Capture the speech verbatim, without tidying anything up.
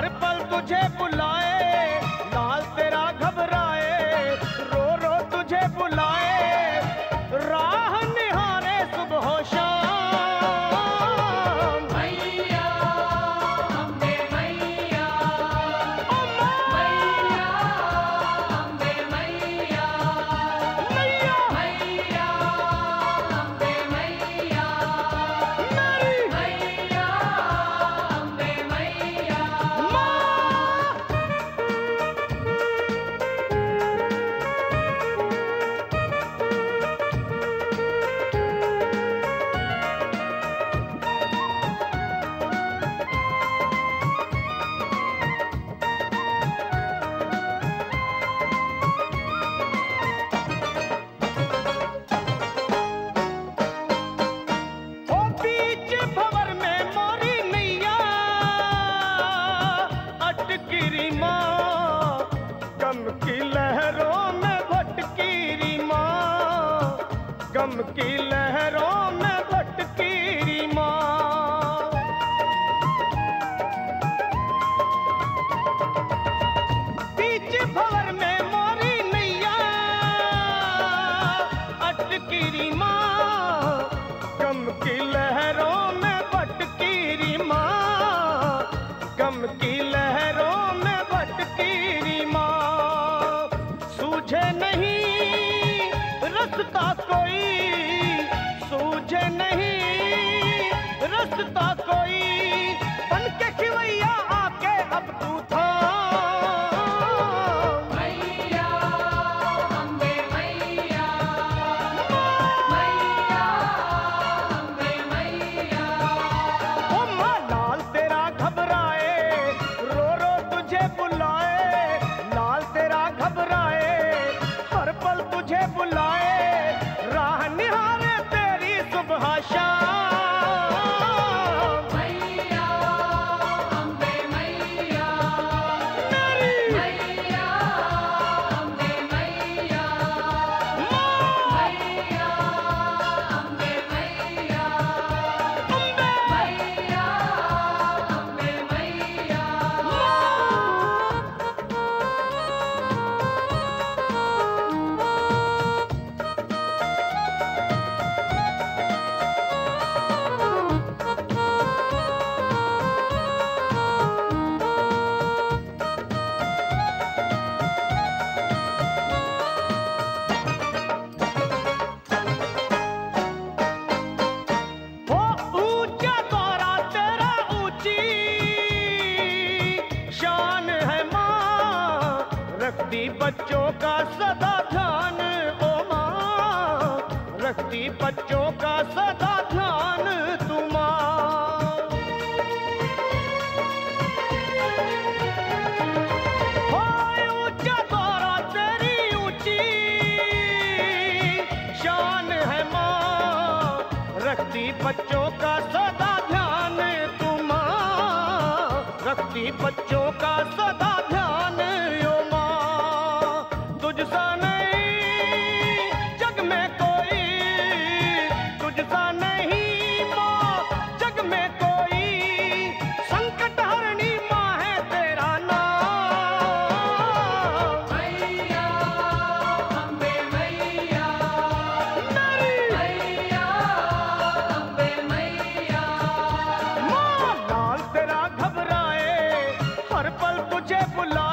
हर पल तुझे बुलाए, लाल तेरा घबराए, रो रो तुझे बुलाए, राह निहारे सुबह शाम। मैया अम्बे मैया, मैया अम्बे मैया, मैया मैया अम्बे मैया, मैया अम्बे मैया। गम की लहरों में भटकी माँ, बीच भंवर में मोरी नैया अटकी माँ, गम की लहरों में भटकी माँ, गम की लहरों में भटकी माँ। सूझे नहीं रास्ता कोई, सूझे नहीं रास्ता कोई, बन के खिवैया आके अब तू था। मैया अम्बे मैया, मैया अम्बे मैया, ओ माँ लाल तेरा घबराए, रो रो तुझे बुलाए, लाल तेरा घबराए, हर पल तुझे बुलाए, रखती बच्चों का सदा ध्यान, ओ माँ रखती बच्चों का सदा ध्यान तू माँ। हो ऊंचा तोरा तेरी ऊंची शान है माँ, रखती बच्चों का सदा ध्यान तू माँ, रखती बच्चों का सदा ध्यान। तुझसा नहीं जग में कोई, तुझसा नहीं माँ जग में कोई, संकट हरणी माँ है तेरा नाम। मैया अम्बे मैया, मैया अम्बे मैया, माँ लाल तेरा घबराए, हर पल तुझे बुला